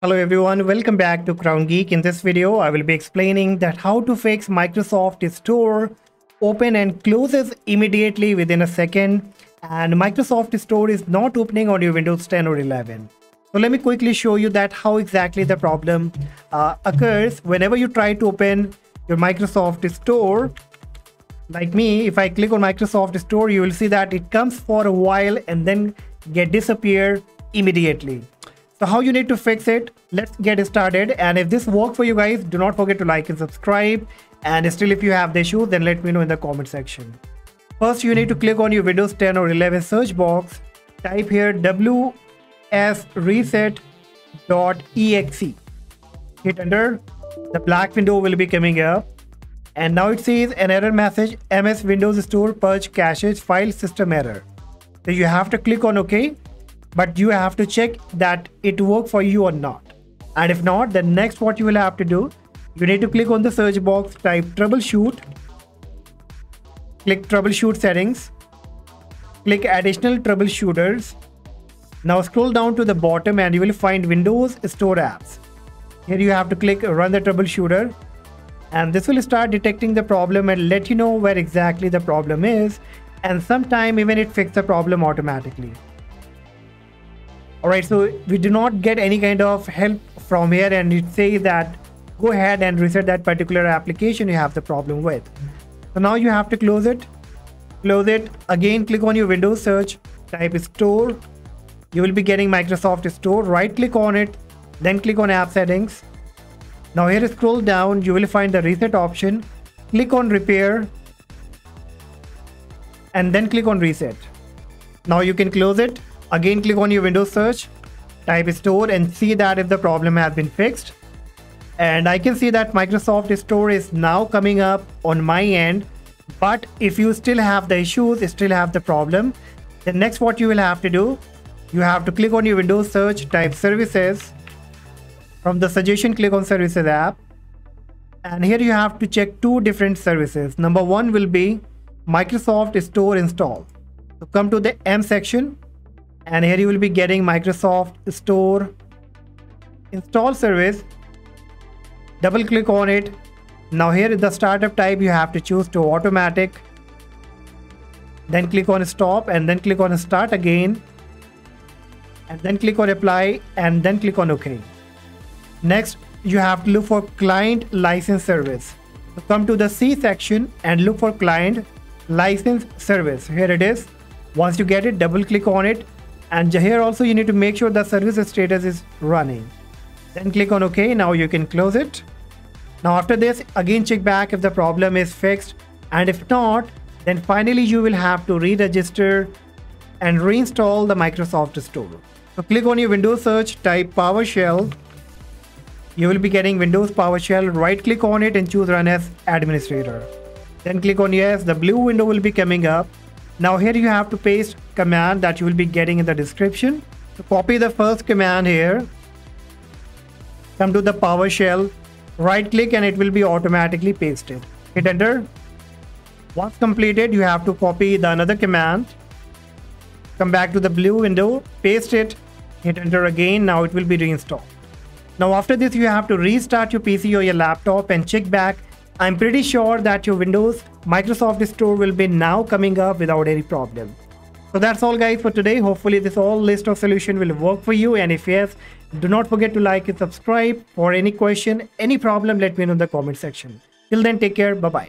Hello everyone, welcome back to Crown Geek. In this video, I will be explaining that how to fix Microsoft Store open and closes immediately within a second, and Microsoft Store is not opening on your Windows 10 or 11. So let me quickly show you that how exactly the problem occurs whenever you try to open your Microsoft Store. Like me, if I click on Microsoft Store, you will see that it comes for a while and then disappear immediately. So how you need to fix it, let's get started. And if this worked for you guys, do not forget to like and subscribe. And still if you have the issue, then let me know in the comment section. First, you need to click on your Windows 10 or 11 search box. Type here wsreset.exe. Hit enter. The black window will be coming up. And now it says an error message, MS Windows Store Purge Caches File System Error. So you have to click on OK. But you have to check that it worked for you or not. And if not, then next what you will have to do, you need to click on the search box, type troubleshoot, click troubleshoot settings, click additional troubleshooters. Now scroll down to the bottom and you will find Windows Store apps. Here you have to click run the troubleshooter, and this will start detecting the problem and let you know where exactly the problem is, and sometime even it fixes the problem automatically. Alright, so we do not get any kind of help from here, and it says that go ahead and reset that particular application you have the problem with. So now you have to close it. Close it. Again, click on your Windows search, type Store. You will be getting Microsoft Store. Right click on it, then click on App Settings. Now here scroll down, you will find the Reset option. Click on Repair and then click on Reset. Now you can close it. Again, click on your Windows search, type Store and see that if the problem has been fixed. And I can see that Microsoft Store is now coming up on my end. But if you still have the issues, still have the problem, then next what you will have to do, you have to click on your Windows search, type services. From the suggestion, click on services app. And here you have to check two different services. Number one will be Microsoft Store install. So come to the M section. And here you will be getting Microsoft Store install service. Double click on it. Now here is the startup type you have to choose to automatic. Then click on stop and then click on start again. And then click on apply and then click on OK. Next, you have to look for client license service. So come to the C section and look for client license service. Here it is. Once you get it, double click on it. And here also you need to make sure the service status is running. Then click on OK. Now you can close it. Now after this, again check back if the problem is fixed. And if not, then finally you will have to re-register and reinstall the Microsoft Store. So click on your Windows search, type PowerShell. You will be getting Windows PowerShell. Right click on it and choose Run as Administrator. Then click on Yes. The blue window will be coming up. Now here you have to paste command that you will be getting in the description. So copy the first command here. Come to the PowerShell, right click and it will be automatically pasted. Hit enter. Once completed, you have to copy the another command. Come back to the blue window, paste it, hit enter again. Now it will be reinstalled. Now after this, you have to restart your PC or your laptop and check back. I'm pretty sure that your Windows Microsoft Store will be now coming up without any problem. So that's all guys for today. Hopefully this whole list of solution will work for you, and if yes, do not forget to like and subscribe. For any question, any problem, let me know in the comment section. Till then, take care. Bye bye.